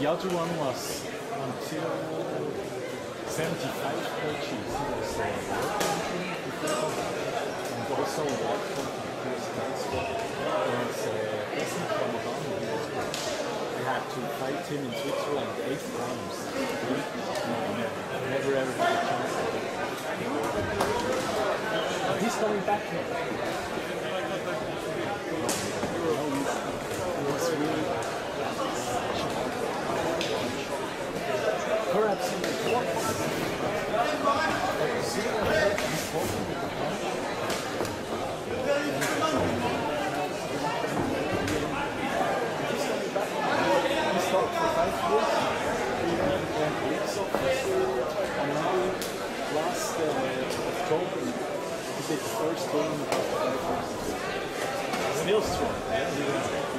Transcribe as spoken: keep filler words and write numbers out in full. The other one was until seventy-five pages, so and also what uh, I had to fight him in Switzerland eight times. Never ever had a chance. But he's going back now. It was really perhaps in the last October, he did the first game. Still strong.